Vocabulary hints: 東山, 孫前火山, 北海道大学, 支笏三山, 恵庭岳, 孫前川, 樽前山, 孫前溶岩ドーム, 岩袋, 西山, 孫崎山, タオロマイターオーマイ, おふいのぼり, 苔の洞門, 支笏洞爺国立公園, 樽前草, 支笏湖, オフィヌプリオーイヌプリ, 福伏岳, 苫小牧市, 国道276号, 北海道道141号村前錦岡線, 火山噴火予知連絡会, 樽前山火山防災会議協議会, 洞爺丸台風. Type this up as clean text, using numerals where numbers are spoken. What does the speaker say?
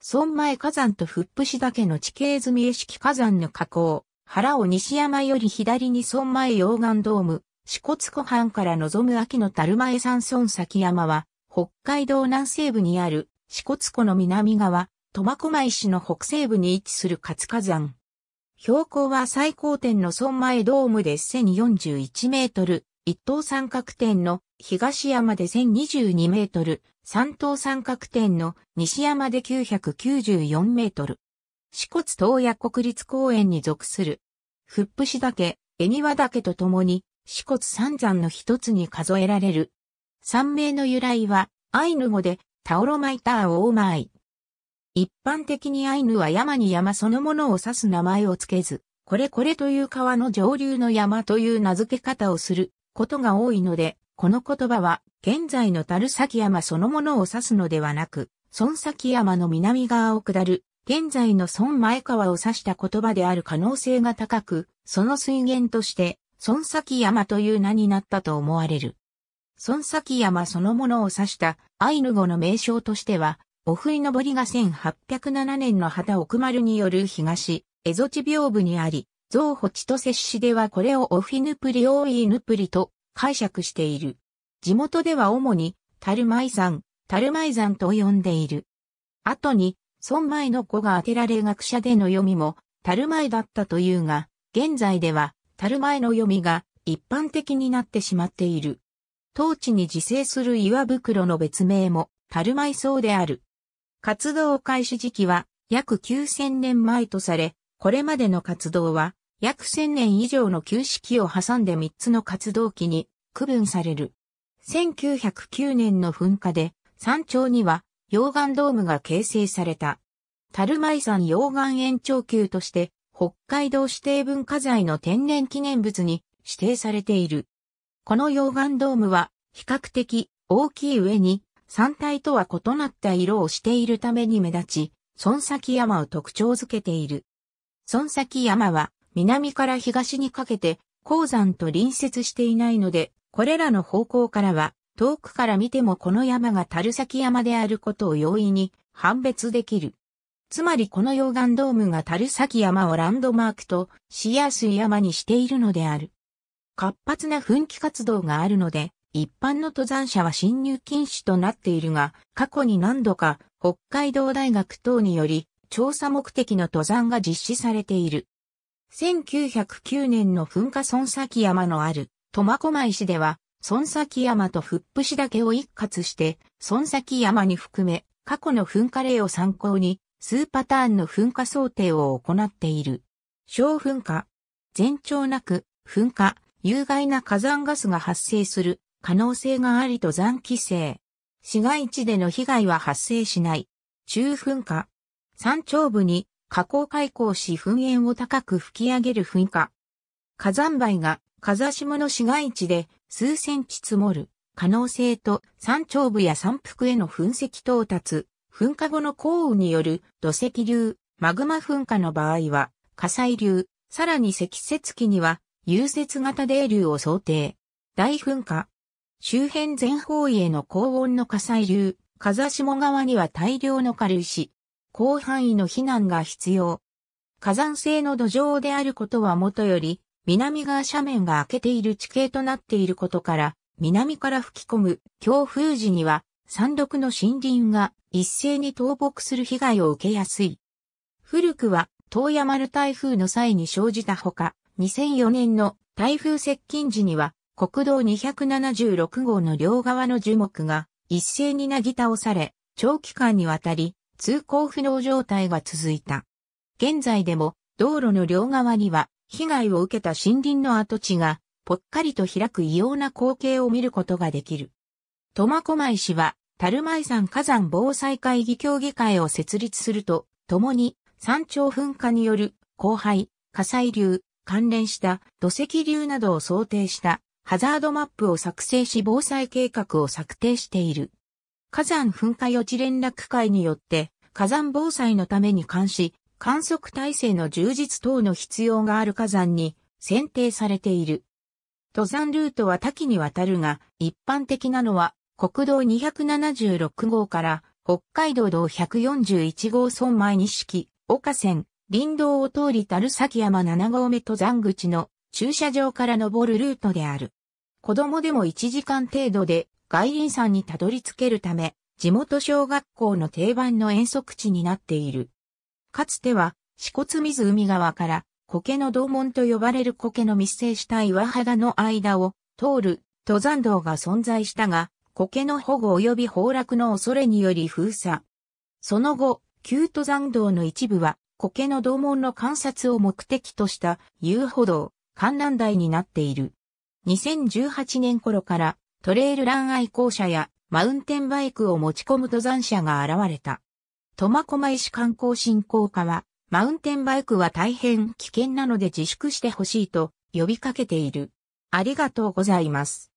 孫前火山と福伏岳の地形図三重式火山の火口、原尾西山より左に孫前溶岩ドーム、支笏湖畔から望む秋の樽前山村崎山は、北海道南西部にある支笏湖の南側、苫小牧市の北西部に位置する活火山。標高は最高点の孫前ドームで1041メートル、一等三角点の東山で1022メートル、三等三角点の西山で994メートル。支笏洞爺国立公園に属する。福伏岳、恵庭岳とともに、支笏三山の一つに数えられる。山名の由来は、アイヌ語で、タオロマイターオーマイ。一般的にアイヌは山に山そのものを指す名前をつけず、これこれという川の上流の山という名付け方をすることが多いので、この言葉は現在の樽崎山そのものを指すのではなく、孫崎山の南側を下る、現在の孫前川を指した言葉である可能性が高く、その水源として、孫崎山という名になったと思われる。孫崎山そのものを指したアイヌ語の名称としては、おふいのぼりが1807年の畑奥丸による東、蝦夷地屏風にあり、増補千歳市ではこれをオフィヌプリオーイヌプリと解釈している。地元では主に、樽前山と呼んでいる。後に、孫前の子が当てられ学者での読みも、樽前だったというが、現在では、樽前の読みが一般的になってしまっている。当地に自生する岩袋の別名も、樽前草である。活動開始時期は約9000年前とされ、これまでの活動は約1000年以上の休止期を挟んで3つの活動期に区分される。1909年の噴火で山頂には溶岩ドームが形成された。樽前山溶岩延長丘として北海道指定文化財の天然記念物に指定されている。この溶岩ドームは比較的大きい上に、山体とは異なった色をしているために目立ち、孫崎山を特徴づけている。孫崎山は南から東にかけて高山と隣接していないので、これらの方向からは遠くから見てもこの山が樽崎山であることを容易に判別できる。つまりこの溶岩ドームが樽崎山をランドマークとしやすい山にしているのである。活発な噴気活動があるので、一般の登山者は進入禁止となっているが、過去に何度か北海道大学等により調査目的の登山が実施されている。1909年の噴火孫崎山のある苫小牧市では、孫崎山と福伏岳を一括して、孫崎山に含め過去の噴火例を参考に数パターンの噴火想定を行っている。小噴火、前兆なく噴火、有害な火山ガスが発生する。可能性があり登山規制。市街地での被害は発生しない。中噴火。山頂部に火口開口し噴煙を高く吹き上げる噴火。火山灰が風下の市街地で数センチ積もる可能性と山頂部や山腹への噴石到達。噴火後の降雨による土石流、マグマ噴火の場合は火砕流、さらに積雪期には融雪型泥流を想定。大噴火。周辺全方位への高温の火砕流、風下側には大量の軽石、広範囲の避難が必要。火山性の土壌であることはもとより、南側斜面が開けている地形となっていることから、南から吹き込む強風時には、山麓の森林が一斉に倒木する被害を受けやすい。古くは、洞爺丸台風の際に生じたほか、2004年の台風接近時には、国道276号の両側の樹木が一斉になぎ倒され、長期間にわたり通行不能状態が続いた。現在でも道路の両側には被害を受けた森林の跡地がぽっかりと開く異様な光景を見ることができる。苫小牧市は樽前山火山防災会議協議会を設立するとともに山頂噴火による降灰、火砕流、関連した土石流などを想定したハザードマップを作成し防災計画を策定している。火山噴火予知連絡会によって火山防災のために監視、観測体制の充実等の必要がある火山に選定されている。登山ルートは多岐にわたるが一般的なのは国道276号から北海道道141号村前錦岡線、林道を通り樽崎山7合目登山口の駐車場から登るルートである。子供でも1時間程度で外輪山にたどり着けるため、地元小学校の定番の遠足地になっている。かつては、支笏水海側から苔の洞門と呼ばれる苔の密生した岩肌の間を通る登山道が存在したが、苔の保護及び崩落の恐れにより封鎖。その後、旧登山道の一部は苔の洞門の観察を目的とした遊歩道、観覧台になっている。2018年頃からトレイルラン愛好者やマウンテンバイクを持ち込む登山者が現れた。苫小牧市観光振興課は、マウンテンバイクは大変危険なので自粛してほしいと呼びかけている。ありがとうございます。